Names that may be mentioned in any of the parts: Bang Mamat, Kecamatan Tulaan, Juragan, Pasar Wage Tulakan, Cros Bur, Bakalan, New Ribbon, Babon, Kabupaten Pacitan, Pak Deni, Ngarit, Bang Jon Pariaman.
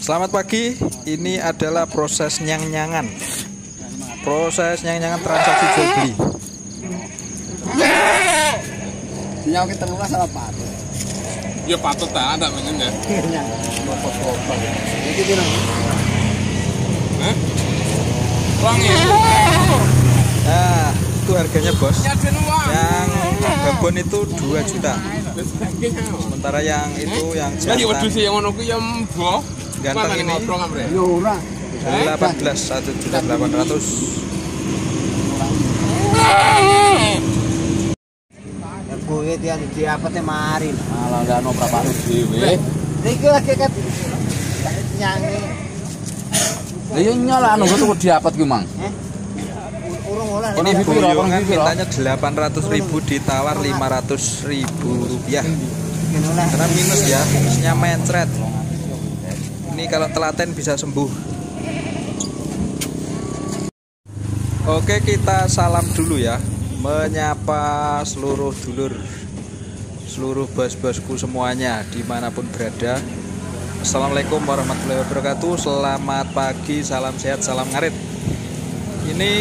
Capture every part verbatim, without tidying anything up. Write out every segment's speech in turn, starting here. Selamat pagi, ini adalah proses nyang-nyangan. Proses nyang-nyangan transaksi jual beli. Nyang kita lunas sama patut. Ya patut tak ada menyengat. Nah, itu harganya bos. Yang Gabon itu dua juta. Sementara yang itu yang ganteng ini delapan belas, satu juta delapan ratus. Gue dia di apa teh marin. Malah enggak ono berapa dhewe. Niki lagi ket nyanyi. Lah yo nyala anu tuku diapet ki, Mang. Ini video kan mintanya delapan ratus ribu ditawar lima ratus ribu rupiah. Karena minus ya, minusnya mencret. Ini kalau telaten bisa sembuh. Oke, kita salam dulu ya. Menyapa seluruh dulur, seluruh bos-bosku semuanya dimanapun berada. Assalamualaikum warahmatullahi wabarakatuh. Selamat pagi, salam sehat, salam ngarit. Ini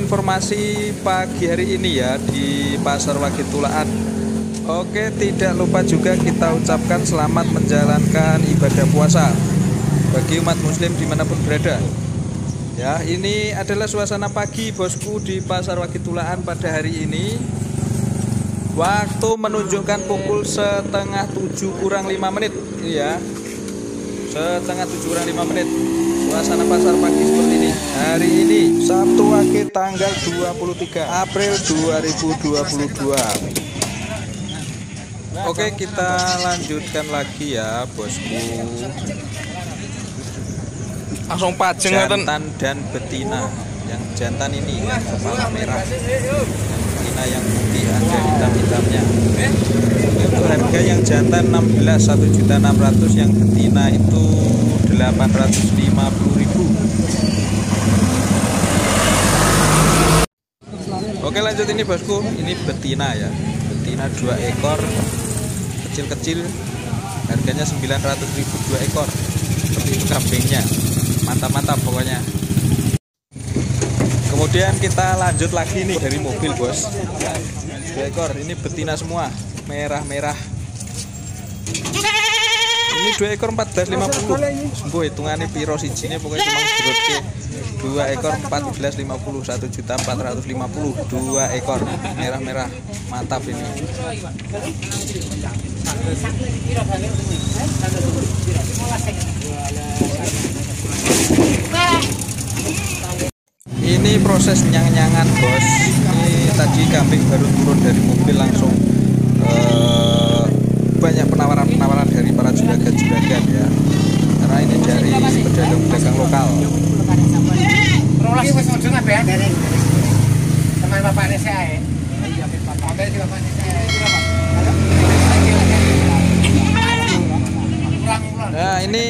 informasi pagi hari ini ya di Pasar Wage Tulakan. Oke, tidak lupa juga kita ucapkan selamat menjalankan ibadah puasa bagi umat muslim dimanapun berada. Ya, ini adalah suasana pagi bosku di Pasar Wage Tulakan pada hari ini. Waktu menunjukkan pukul setengah tujuh kurang lima menit. Iya, setengah tujuh kurang lima menit. Suasana pasar pagi seperti ini. Hari ini Sabtu Wage tanggal dua puluh tiga April dua ribu dua puluh dua. Oke, kita lanjutkan lagi ya bosku. Langsung pajeng jantan dan betina. Yang jantan ini yang kepala merah, yang betina yang putih ada hitam-hitamnya. Itu harga yang jantan enam belas, satu juta enam ratus ribu, yang betina itu delapan ratus lima puluh ribu. Oke, lanjut ini bosku, ini betina ya. Betina dua ekor kecil-kecil, harganya sembilan ratus ribu dua ekor. Seperti itu kambingnya. Mantap-mantap pokoknya. Kemudian kita lanjut lagi nih dari mobil bos. Dua ekor ini betina semua, merah-merah. Ini dua ekor empat belas lima puluh. Sembuh hitungannya piro sijine pokoknya cuma diroke. Dua ekor empat belas lima puluh, satu juta empat ratus lima puluh ribu dua ekor merah-merah. Mantap ini. Ini proses nyang-nyangan bos. Ini tadi kambing baru turun dari mobil langsung eh, banyak penawaran-penawaran dari para juragan-juragan ya. Karena ini dari pedagang-pedagang lokal. Nah, ini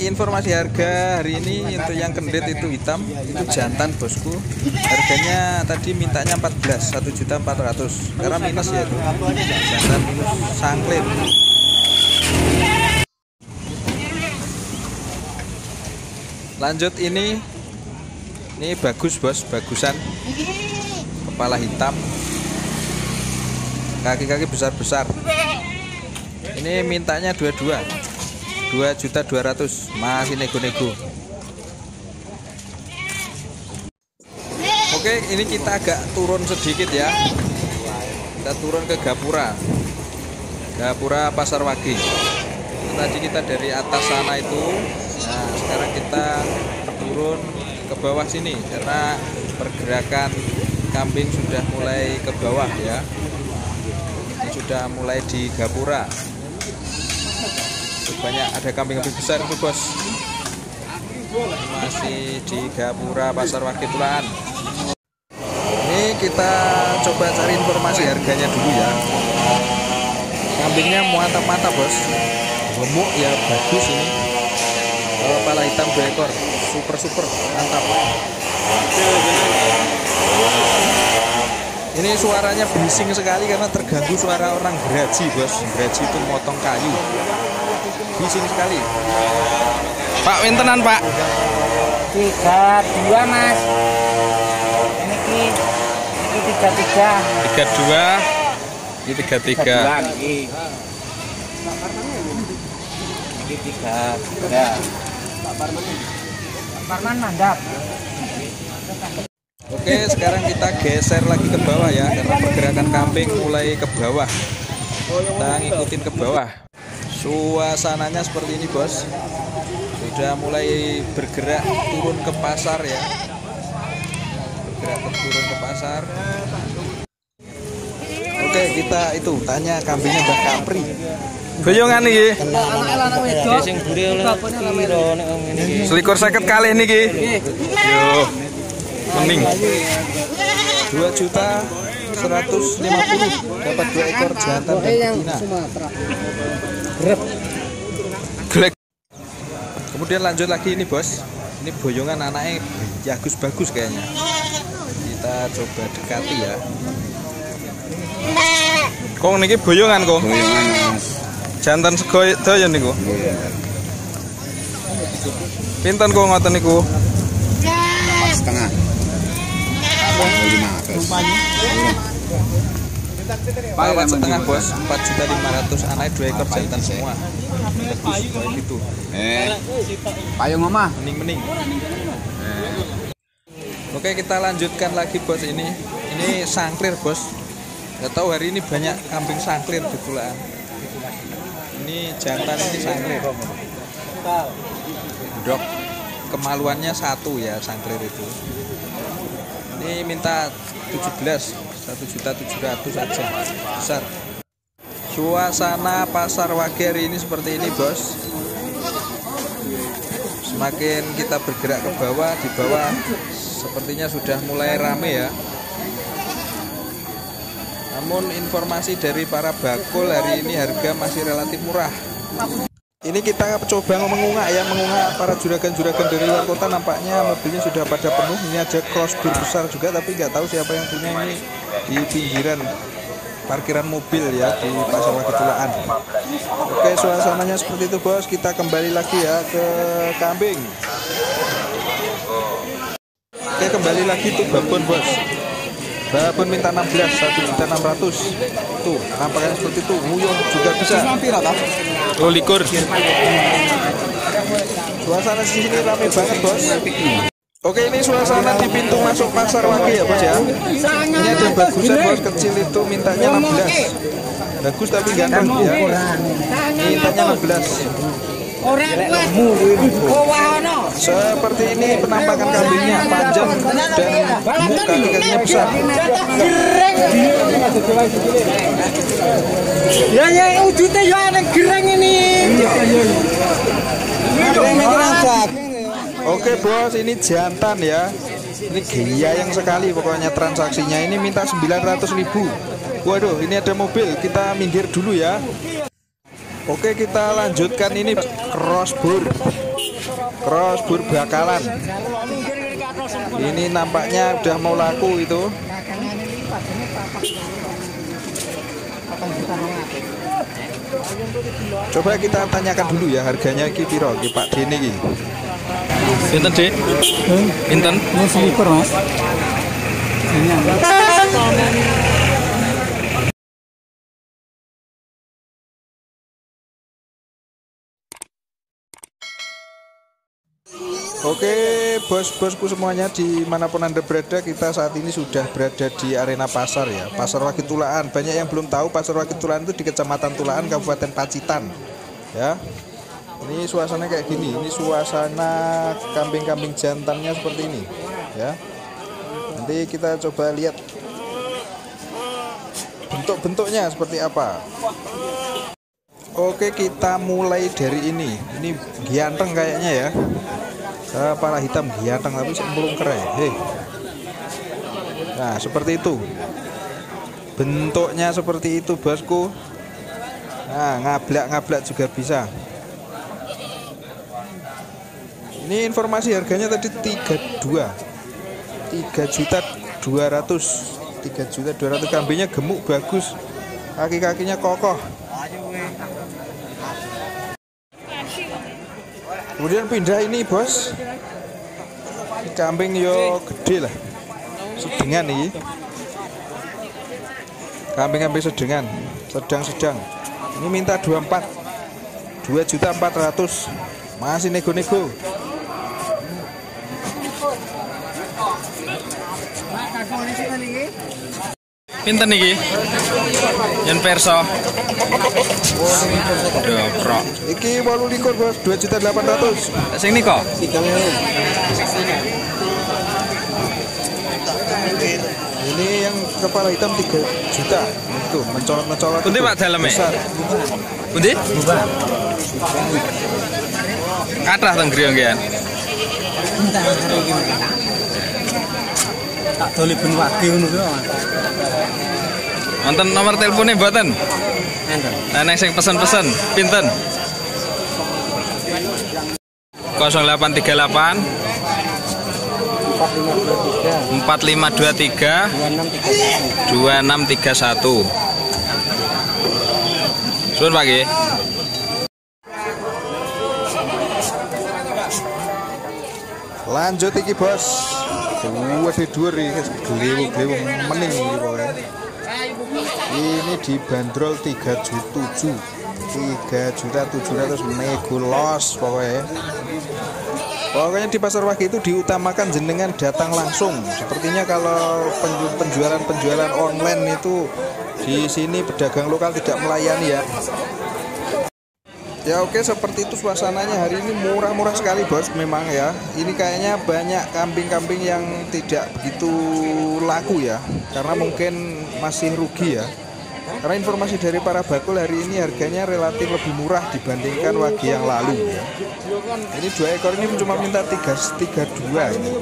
informasi harga hari ini untuk yang kendit itu hitam, itu jantan bosku. Harganya tadi mintanya empat belas, satu juta empat ratus ribu. Karena minus ya itu. Jantan minus sangklin. Lanjut ini. Ini bagus bos, bagusan. Kepala hitam. Kaki-kaki besar-besar. Ini mintanya dua puluh dua. dua juta dua ratus ribu, masih nego-nego. Oke, ini kita agak turun sedikit ya. Kita turun ke Gapura. Gapura Pasar Wage. Tadi kita dari atas sana itu. Nah, sekarang kita turun ke bawah sini karena pergerakan kambing sudah mulai ke bawah ya. Sudah mulai di Gapura. Banyak ada kambing-kambing besar itu bos. Masih di Gapura Pasar Wage Tulakan. Ini kita coba cari informasi harganya dulu ya. Kambingnya mantap-mantap bos, gemuk ya, bagus ini. Kepala hitam dua ekor, super-super mantap. Ini suaranya bising sekali karena terganggu suara orang geraji bos. Geraji itu motong kayu. di sini sekali. Pak, wintenan Pak? Tiga dua mas. Ini ki, ini tiga tiga. Tiga dua, ini tiga tiga. Ini tiga tiga. Pak Parman, Pak Parman mandap. Oke, sekarang kita geser lagi ke bawah ya, karena pergerakan kambing mulai ke bawah. Kita ngikutin ke bawah. Suasananya seperti ini bos, sudah mulai bergerak turun ke pasar ya, bergerak turun ke pasar. Oke, kita itu tanya kambingnya Mbak Kapri. Goyongan nih, selikur seket kali nih ki, yo, mending dua juta seratus lima puluh dapat dua ekor jantan dan betina. Kemudian lanjut lagi ini bos, ini boyongan anaknya jagus bagus kayaknya. Kita coba dekati ya. Kong niki boyongan kong. Jantan sego doyan niku. Pinten kok ngoten niku? empat setengah. empat setengah bos, empat juta lima ratus anak dua ekor jantan semua. Gitu. Eh. Payung omah, mening-mening. Oke, kita lanjutkan lagi bos ini. Ini sangklir bos. Enggak tahu hari ini banyak kambing sangklir di Tulaan. Ini jantan ini sangklir. Dok, kemaluannya satu ya sangklir itu. Ini minta tujuh belas, satu juta tujuh ratus aja. Besar. Suasana pasar Wage hari ini seperti ini, bos. Semakin kita bergerak ke bawah, di bawah sepertinya sudah mulai rame ya. Namun informasi dari para bakul hari ini harga masih relatif murah. Ini kita coba mengungak ya, mengungak para juragan-juragan dari luar kota. Nampaknya mobilnya sudah pada penuh. Ini ada crossbreed besar juga, tapi nggak tahu siapa yang punya ini di pinggiran parkiran mobil ya di Pasar Wage Tulakan. Oke, suasananya seperti itu bos. Kita kembali lagi ya ke kambing. Oke, kembali lagi tuh babon bos. Babon minta enam belas, satu juta enam ratus. Tuh, nampaknya seperti itu. Nguyung juga bisa. Oh, likur. Suasana sini ramai banget, bos. Oke, ini suasana di pintu masuk pasar Wage ya, bos ya. Ini ada bagusan, bos. Kecil itu mintanya enam belas. Bagus tapi ganteng ya. Ini mintanya enam belas. Seperti ini penampakan kambingnya, panjang dan kaki-kakinya besar. Ya ya, wujudnya ya ada gereng ini. Oke bos, ini jantan ya. Ini gaya yang sekali pokoknya transaksinya. Ini minta sembilan ratus ribu. Waduh, ini ada mobil. Kita minggir dulu ya. Oke, kita lanjutkan ini crossbur, crossbur bakalan. Ini nampaknya udah mau laku itu. Coba kita tanyakan dulu ya harganya ki piro ki Pak Deni ki. Pinten Dek? Pinten? Ini selikur Mas. Oke bos-bosku semuanya, dimanapun Anda berada, kita saat ini sudah berada di arena pasar ya, Pasar Wage Tulakan. Banyak yang belum tahu Pasar Wage Tulakan itu di Kecamatan Tulaan, Kabupaten Pacitan ya. Ini suasananya kayak gini, ini suasana kambing-kambing jantannya seperti ini ya. Nanti kita coba lihat bentuk-bentuknya seperti apa. Oke, kita mulai dari ini, ini ganteng kayaknya ya. Kepala hitam giatang tapi sebelum keren. Hei. Nah, seperti itu. Bentuknya seperti itu, bosku. Nah, ngablak-ngablak juga bisa. Ini informasi harganya tadi tiga dua. tiga juta dua ratus. tiga juta dua ratus. Kambingnya gemuk bagus. Kaki-kakinya kokoh. Kemudian pindah ini bos, kambing yo gede lah, sedengan nih, kambing-kambing sedengan, sedang-sedang. Ini minta dua puluh empat, dua juta empat ratus, masih nego-nego. Pinten niki? Yen perso. Dobrok. Iki wolulikur, Bos, dua juta delapan ratus. Sing nika? Ini yang kepala hitam tiga juta. Itu mencolot-mencolot. Pundi Pak daleme? Pundi? Kathah teng griya nggih. Tak doli ben wage ngono kuwi. Wonten nomor teleponnya mboten? Enten. Lah nek sing pesen-pesen pinten? nol delapan tiga delapan empat lima dua tiga dua enam tiga satu. Suwun Pak nggih. Lanjut iki bos. Wah tidur ini geliwu-geliwu mening ini dibanderol tiga juta tujuh ratus, tiga juta tujuh ratus nego los pokoknya. Pokoknya di Pasar Wage itu diutamakan jenengan datang langsung. Sepertinya kalau penjualan-penjualan online itu di sini pedagang lokal tidak melayani ya. Ya oke, seperti itu suasananya hari ini. Murah-murah sekali bos memang ya. Ini kayaknya banyak kambing-kambing yang tidak begitu laku ya, karena mungkin masih rugi ya. Karena informasi dari para bakul hari ini harganya relatif lebih murah dibandingkan wage yang lalu ya. Ini dua ekor ini cuma minta tiga tiga dua ini.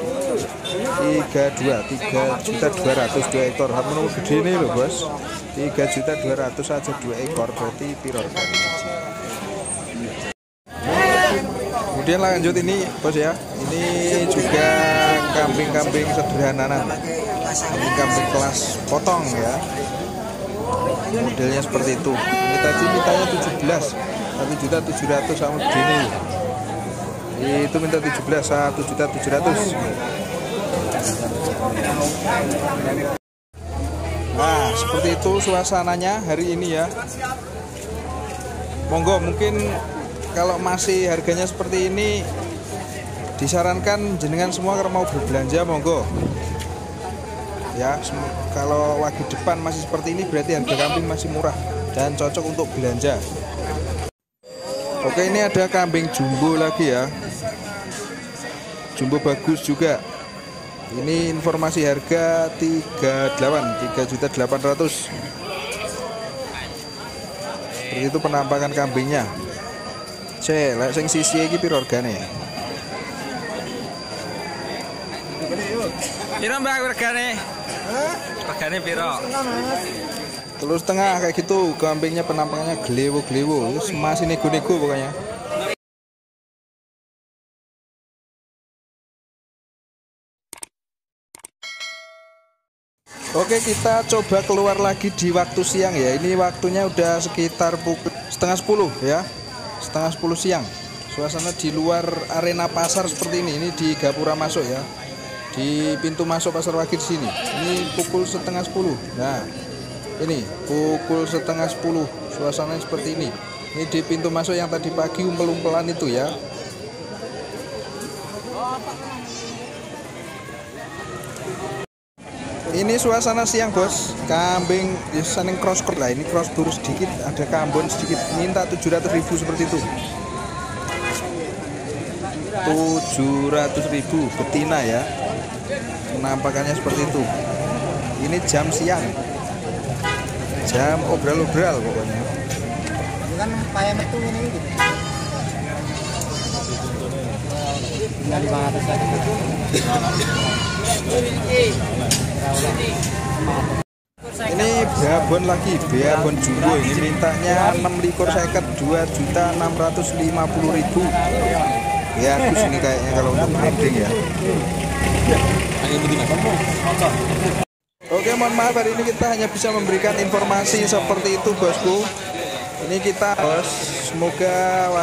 tiga dua tiga juta dua ratus dua ekor. Harmono gede ini loh bos. tiga juta dua ratus aja dua ekor berarti piro kali. Kemudian lanjut ini bos ya, ini juga kambing-kambing sederhana, kambing-kambing kelas potong ya, modelnya seperti itu. Ini tadi mintanya tujuh belas, satu juta tujuh ratus sama Deni. Itu minta tujuh belas, satu juta tujuh ratus. Nah seperti itu suasananya hari ini ya. Monggo mungkin kalau masih harganya seperti ini disarankan jenengan semua kalau mau berbelanja monggo ya. Kalau wage depan masih seperti ini berarti harga kambing masih murah dan cocok untuk belanja. Oke, ini ada kambing jumbo lagi ya, jumbo bagus juga. Ini informasi harga tiga delapan tiga juta delapan ratus. Seperti itu penampakan kambingnya. Cek, lek sing sisi iki piro regane? Piro Mbak regane? Hah? Regane piro? Telur setengah kayak gitu, kambingnya penampakannya glewo-glewo, masih nego-nego pokoknya. Oke, kita coba keluar lagi di waktu siang ya. Ini waktunya udah sekitar pukul setengah sepuluh ya. Setengah sepuluh siang. Suasana di luar arena pasar seperti ini. Ini di gapura masuk ya, di pintu masuk Pasar Wage di sini. Ini pukul setengah sepuluh. Nah ini pukul setengah sepuluh. Suasananya seperti ini. Ini di pintu masuk yang tadi pagi umpel-umpelan itu ya. Ini suasana siang bos. Kambing ya, seneng cross court lah. Ini cross buru sedikit, ada kambon sedikit. Minta tujuh ratus ribu seperti itu. tujuh ratus ribu betina ya. Penampakannya seperti itu. Ini jam siang. Jam obral-obral pokoknya. Kan payam itu ini gitu. Ini babon lagi, babon jumbo. Ini mintanya enam likur seket, dua juta enam ratus lima puluh ribu. Ya, bagus ini kayaknya kalau untuk kambing ya. Oke, mohon maaf hari ini kita hanya bisa memberikan informasi seperti itu bosku. Ini kita bos semoga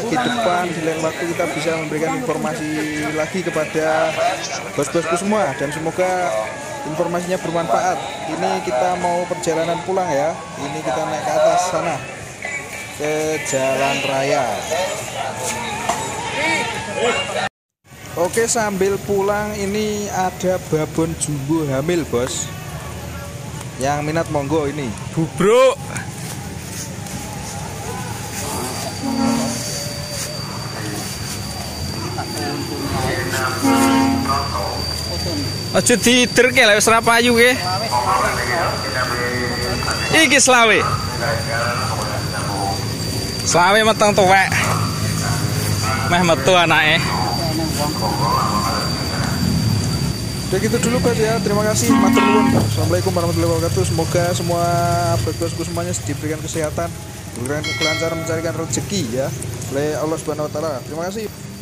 ke depan di lain waktu kita bisa memberikan informasi lagi kepada bos-bosku semua, dan semoga informasinya bermanfaat. Ini kita mau perjalanan pulang ya, ini kita naik ke atas sana ke jalan raya. Oke, sambil pulang ini ada babon jumbo hamil, bos. Yang minat monggo ini. Bubruk. Aja diderke lek wis rapayu ke. Iki selawe. Selawe meteng tuwek. Meh metu anake. Udah gitu dulu guys ya, terima kasih, matur nuwun. Assalamualaikum warahmatullahi wabarakatuh. Semoga semua bosku semuanya diberikan kesehatan, diberikan kelancaran mencarikan rezeki ya oleh Allah Subhanahu wa taala. Terima kasih.